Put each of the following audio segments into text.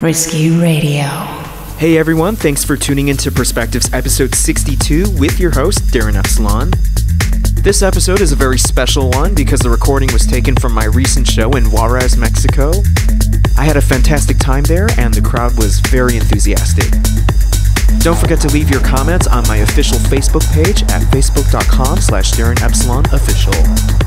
Risky Radio. Hey everyone, thanks for tuning into Perspectives episode 62 with your host, Darin Epsilon. This episode is a very special one because the recording was taken from my recent show in Juarez, Mexico. I had a fantastic time there and the crowd was very enthusiastic. Don't forget to leave your comments on my official Facebook page at facebook.com/DarinEpsilonOfficial.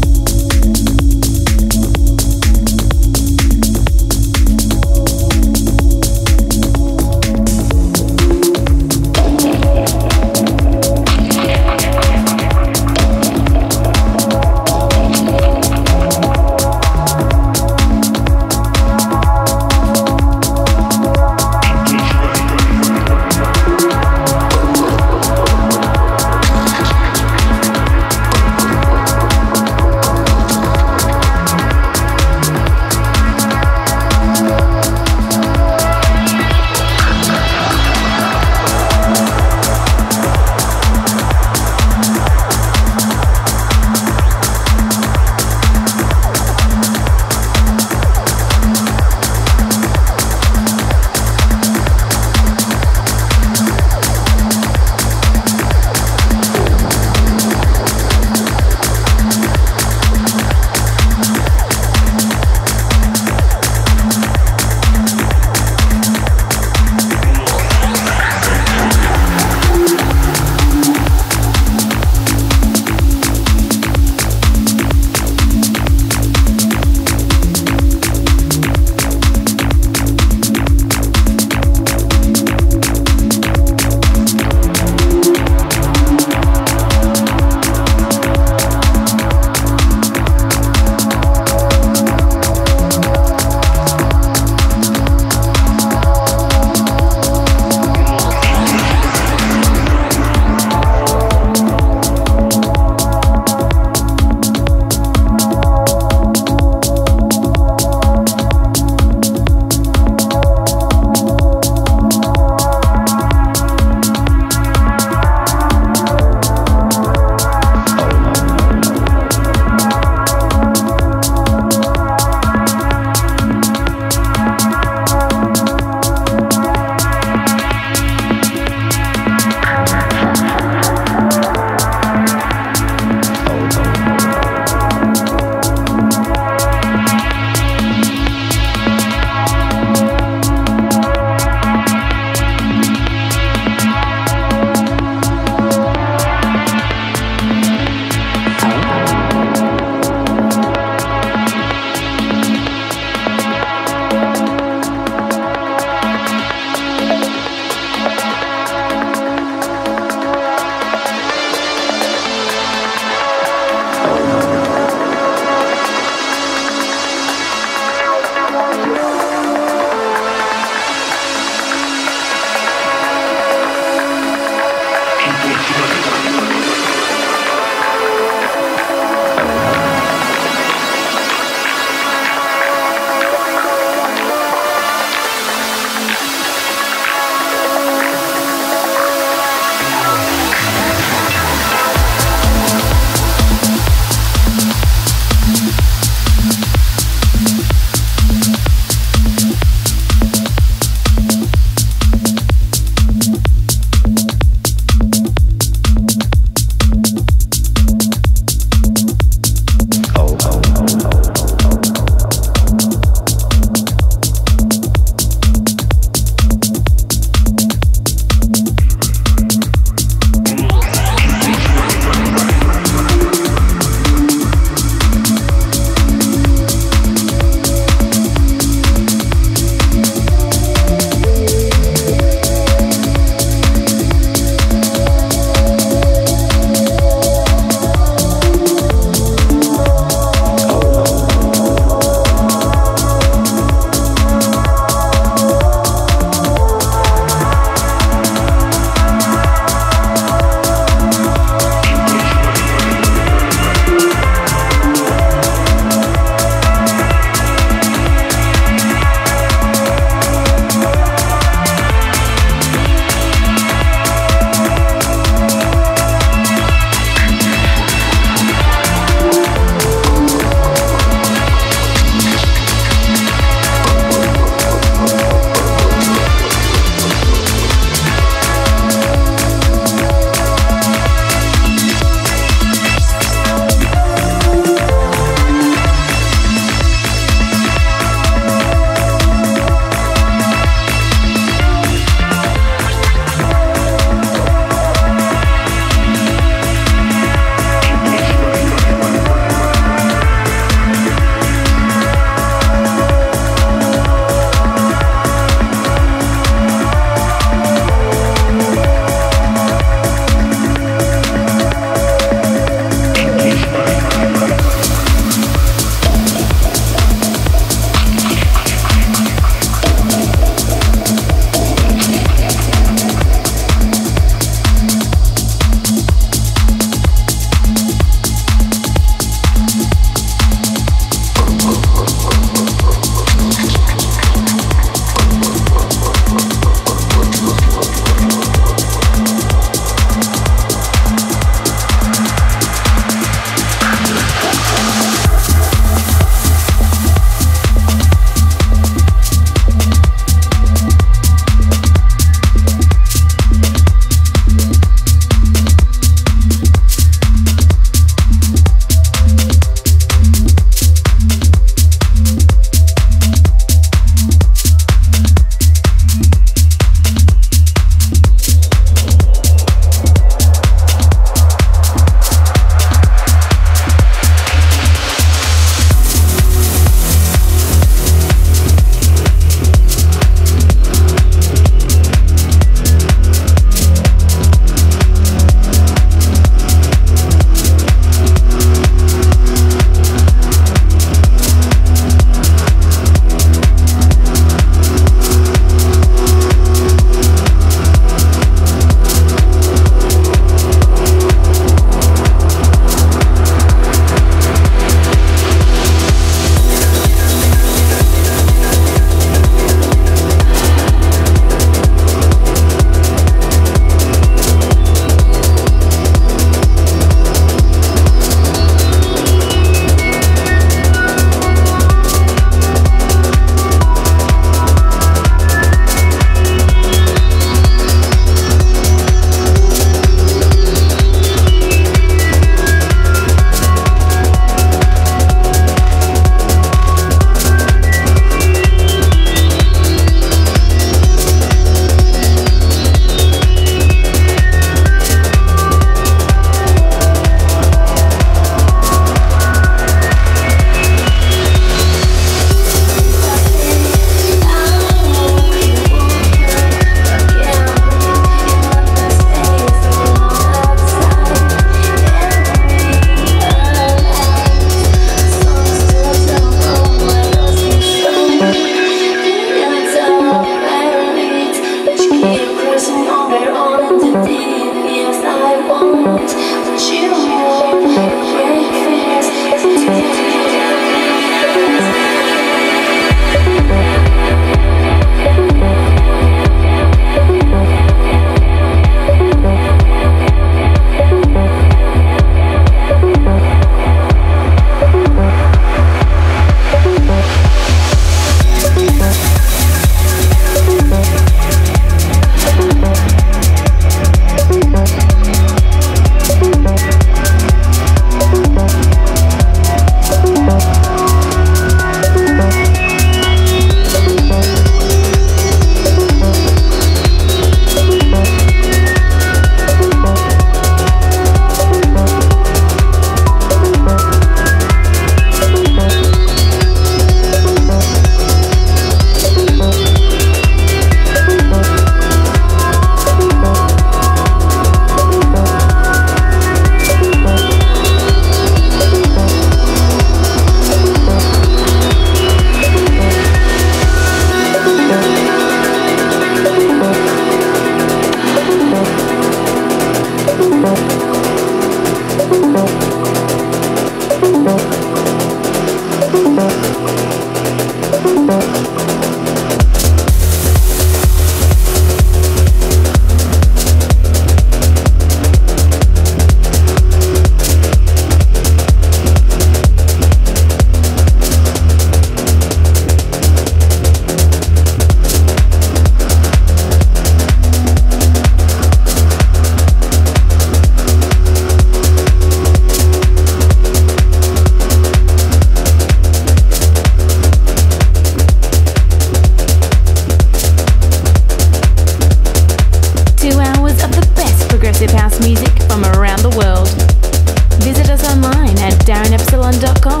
darinepsilon.com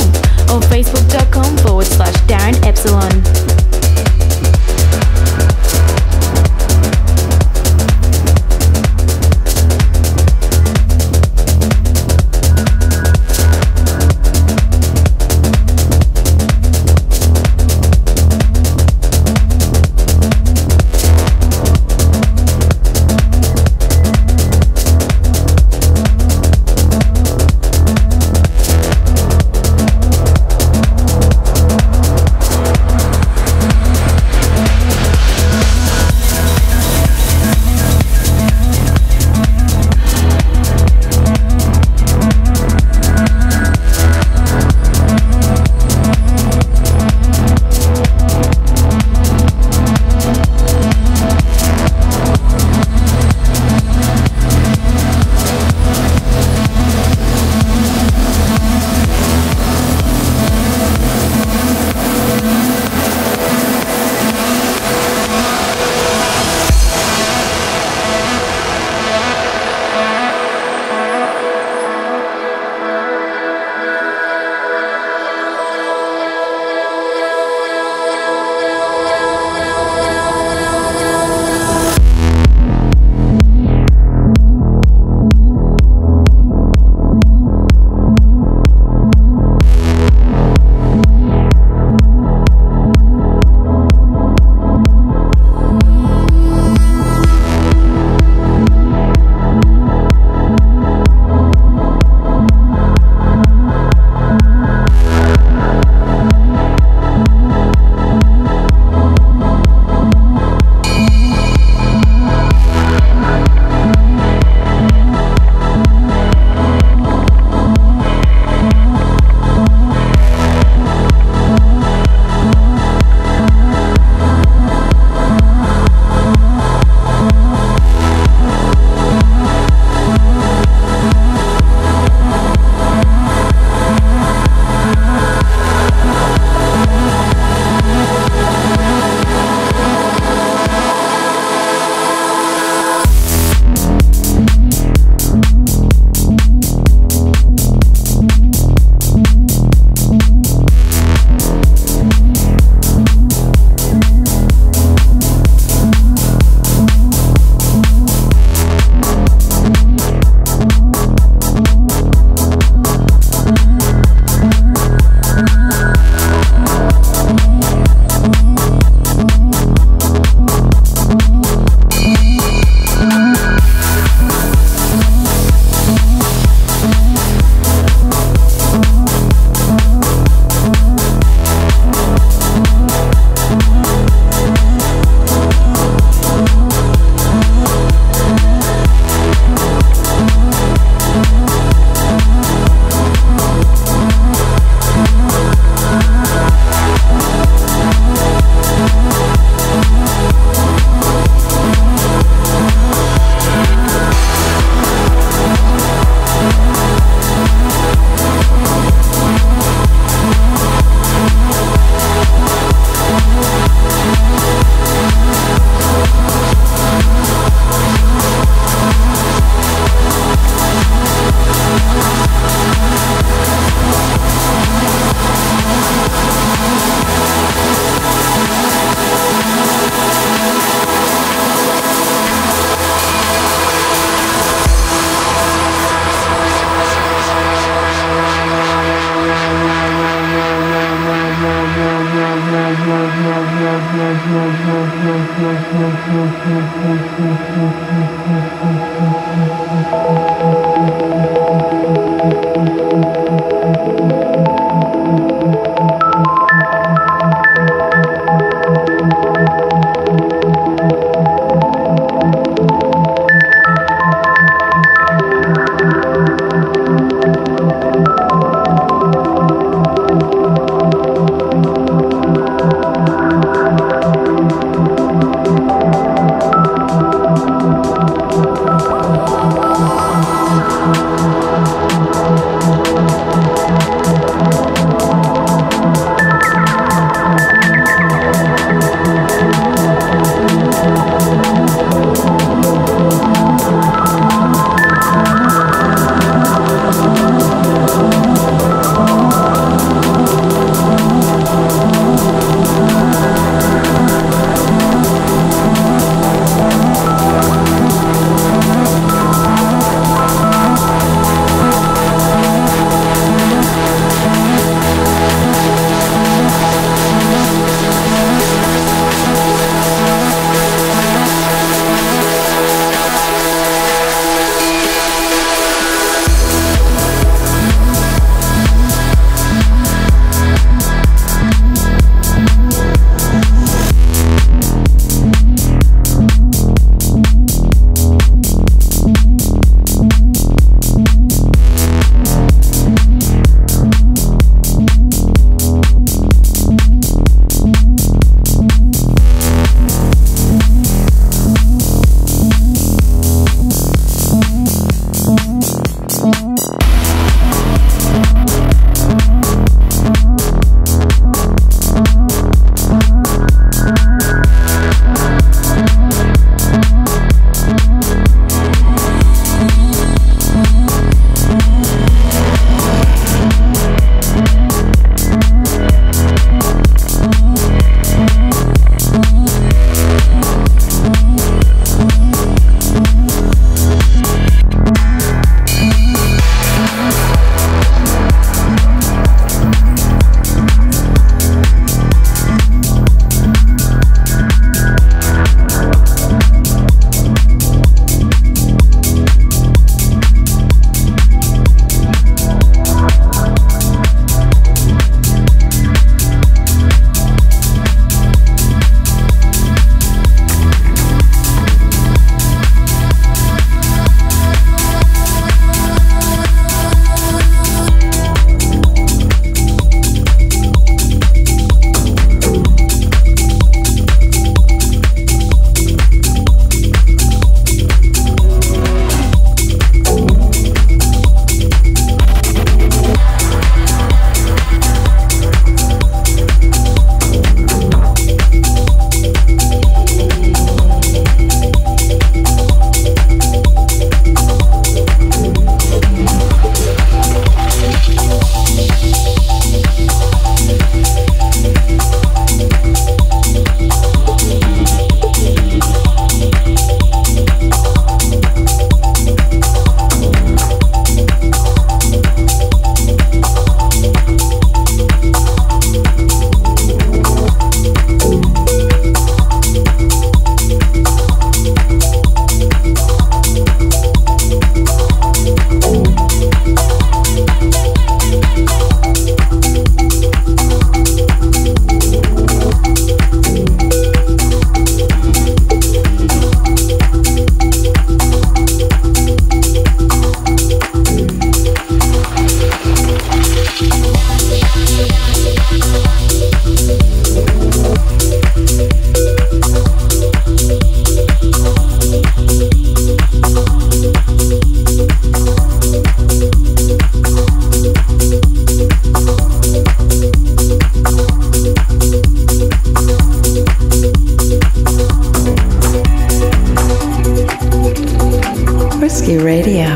or facebook.com/darinepsilon. Rescue Radio.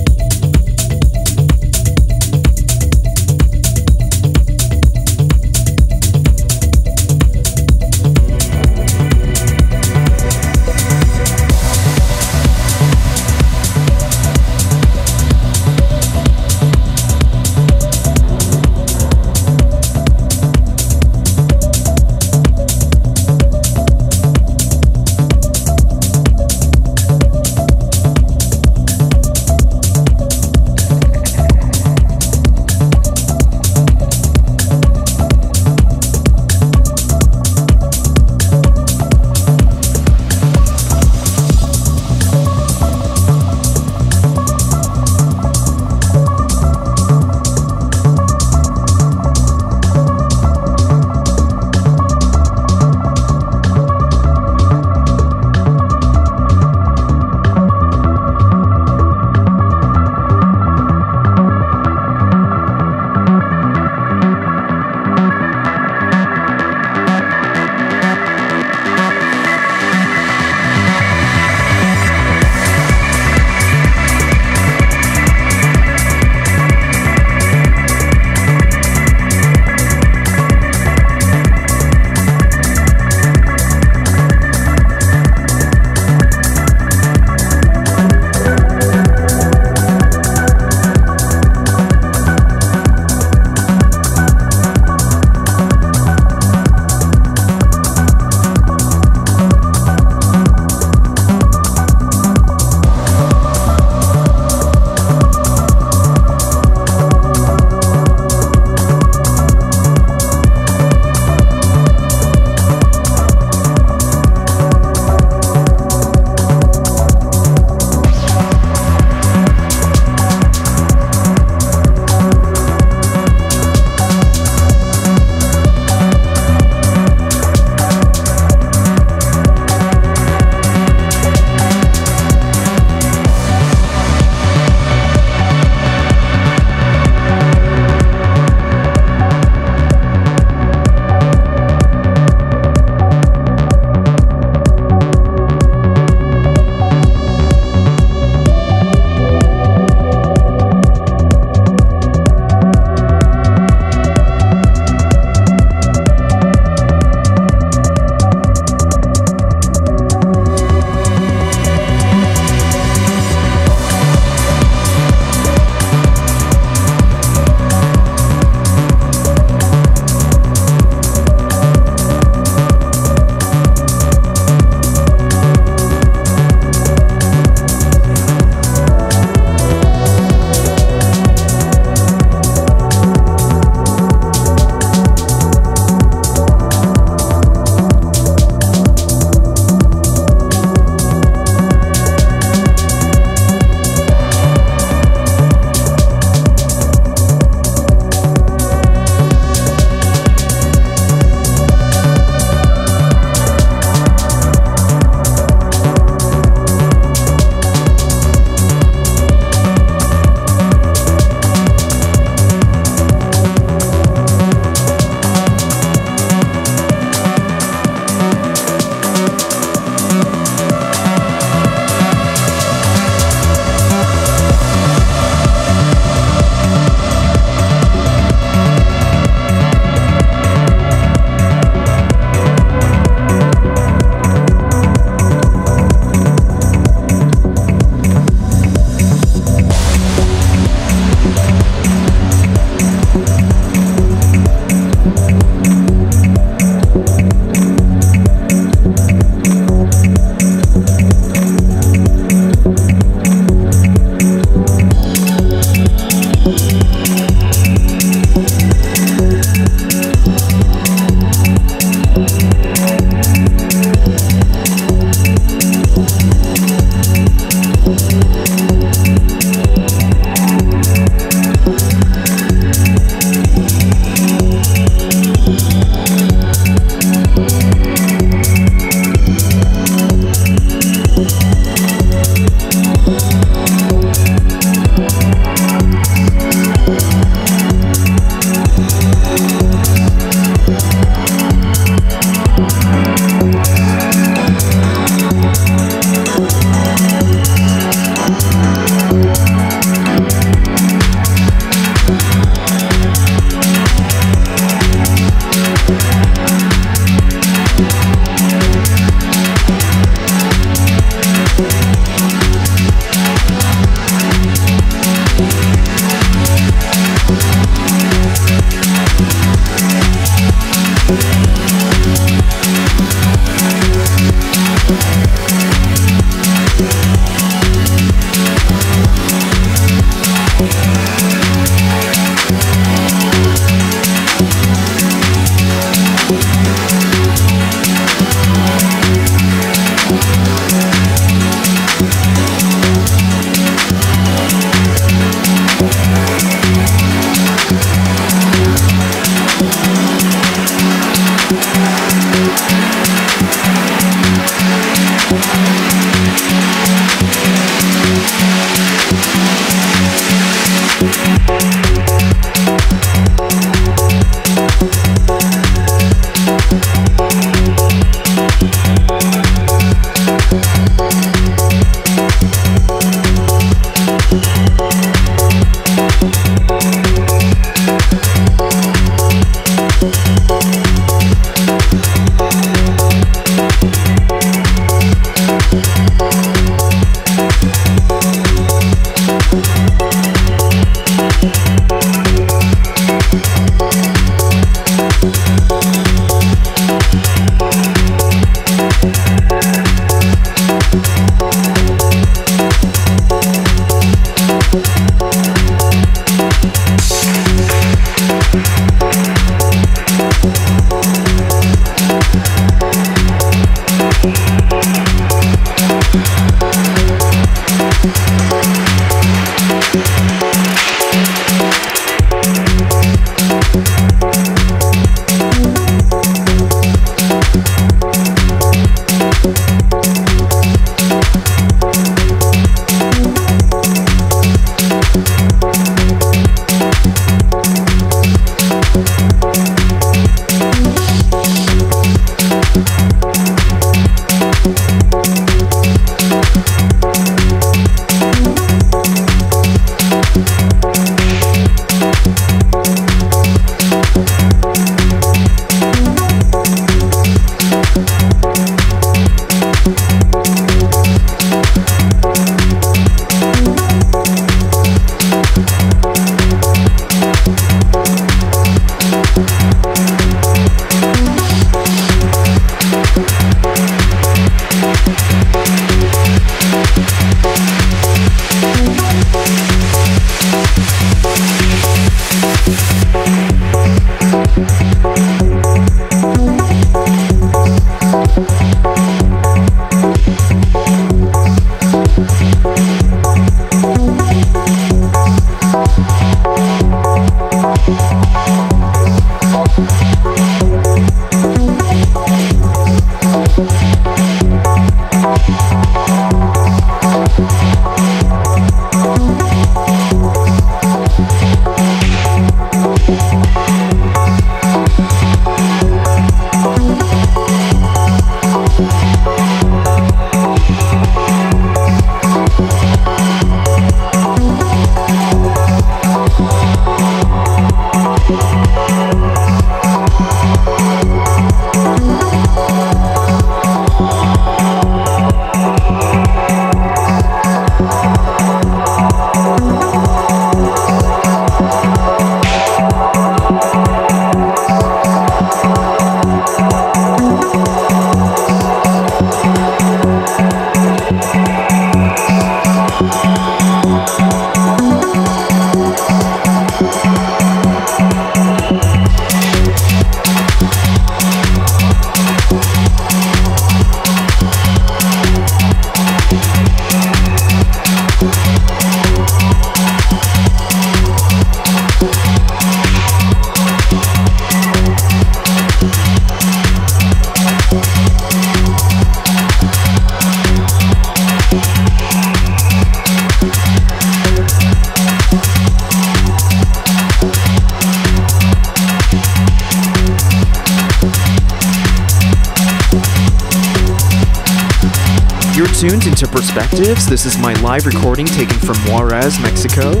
tuned into Perspectives. This is my live recording taken from Juarez, Mexico.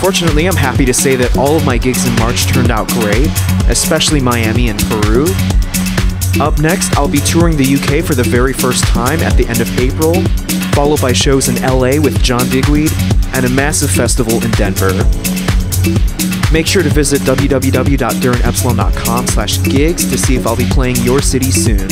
Fortunately, I'm happy to say that all of my gigs in March turned out great, especially Miami and Peru. Up next, I'll be touring the UK for the very first time at the end of April, followed by shows in LA with John Digweed and a massive festival in Denver. Make sure to visit www.darinepsilon.com/gigs to see if I'll be playing your city soon.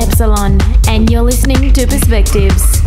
Epsilon, and you're listening to Perspectives.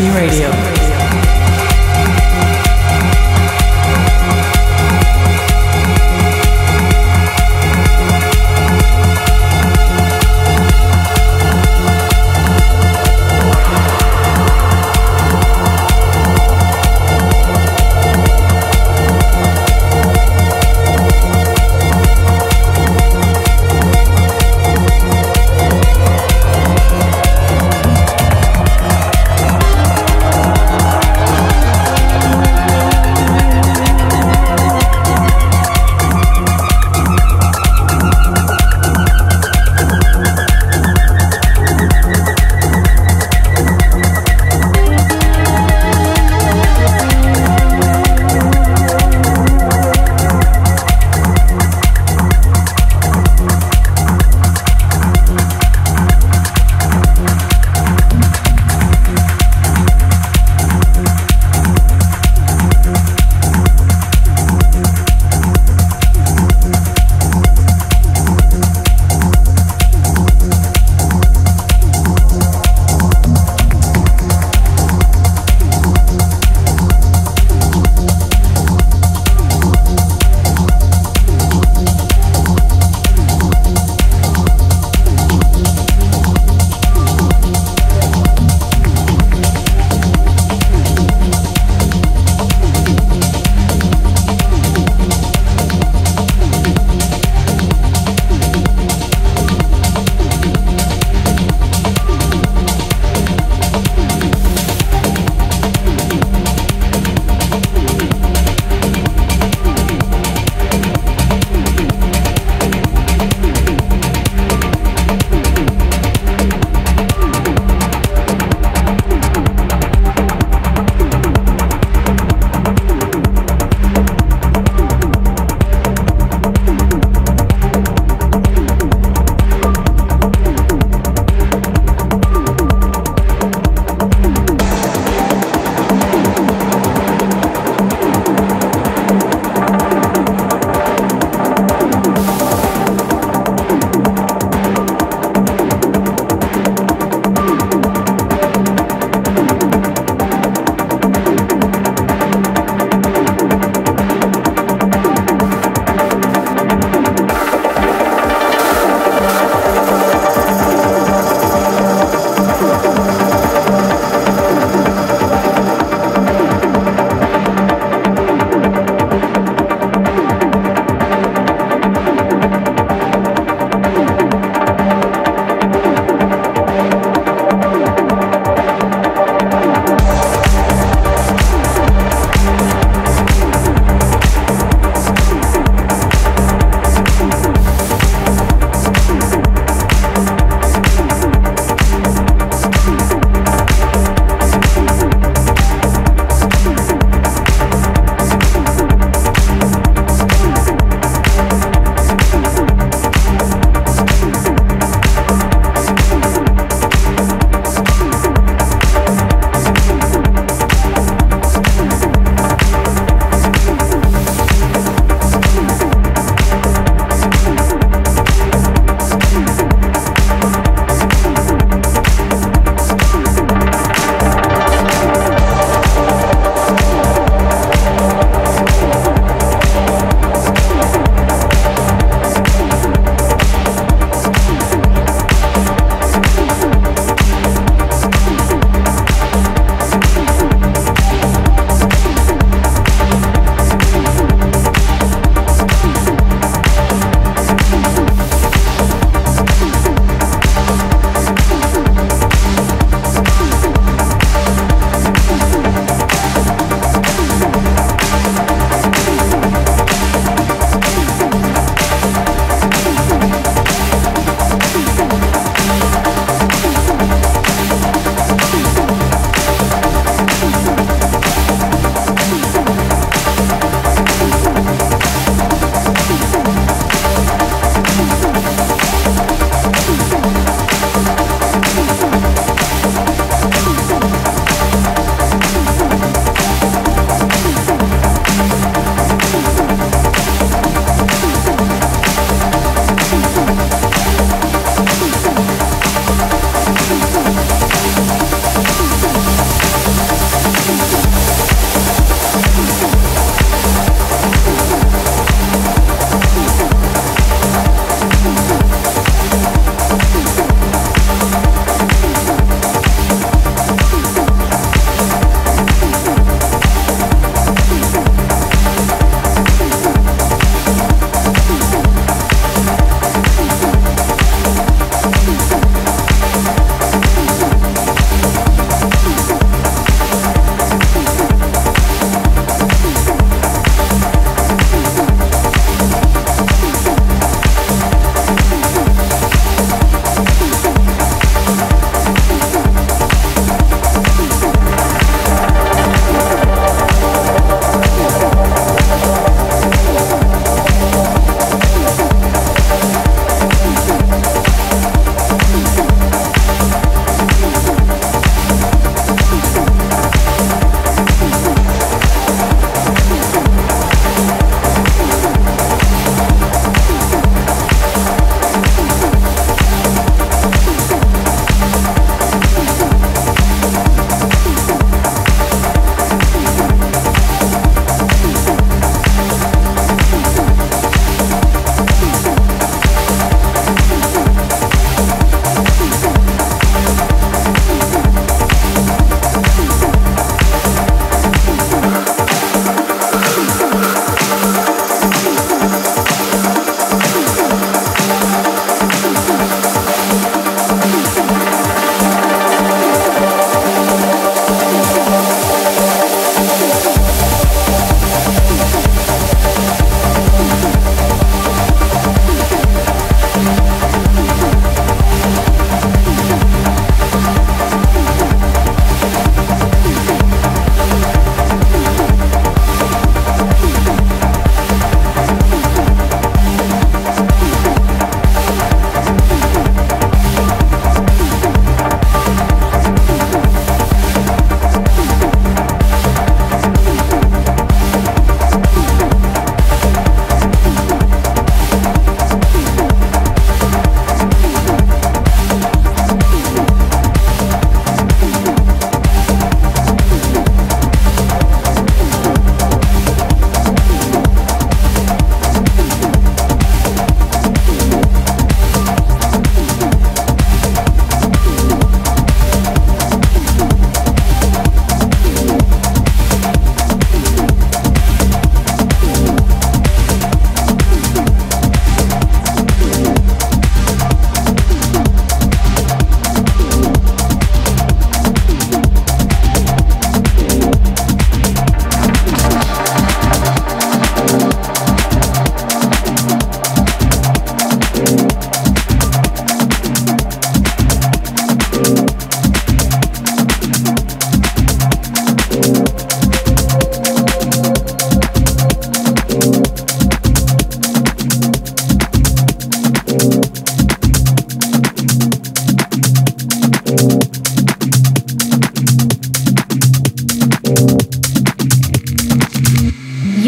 CC Radio.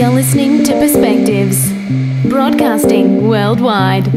You're listening to Perspectives, broadcasting worldwide.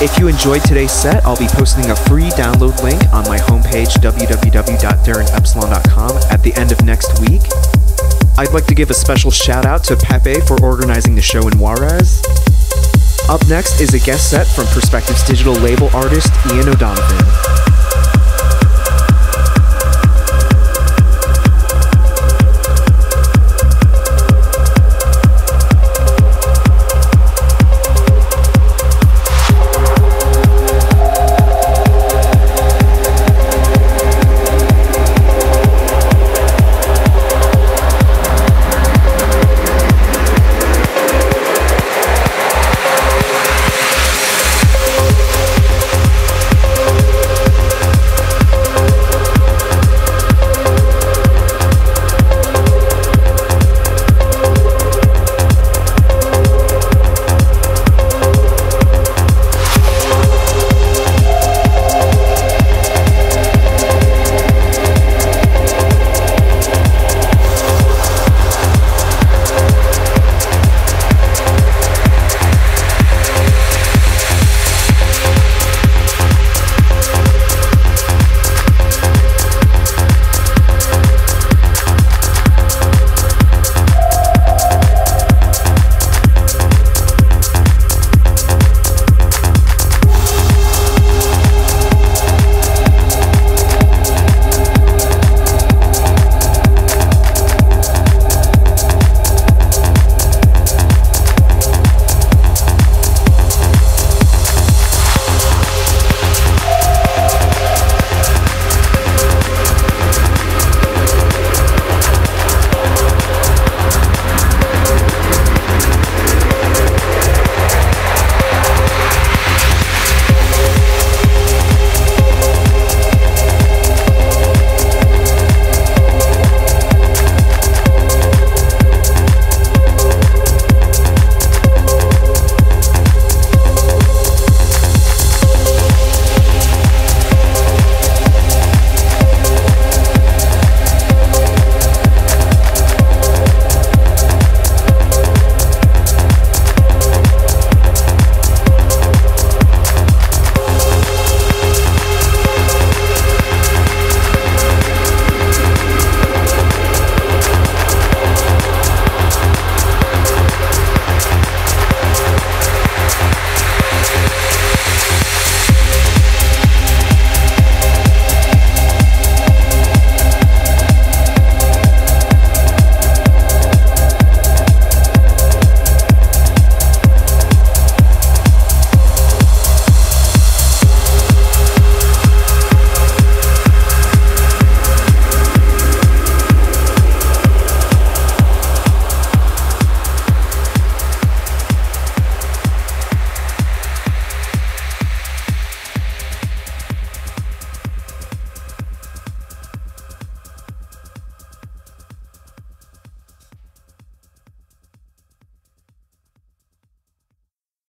If you enjoyed today's set, I'll be posting a free download link on my homepage, www.darinepsilon.com, at the end of next week. I'd like to give a special shout out to Pepe for organizing the show in Juarez. Up next is a guest set from Perspectives Digital Label artist Ian O'Donovan.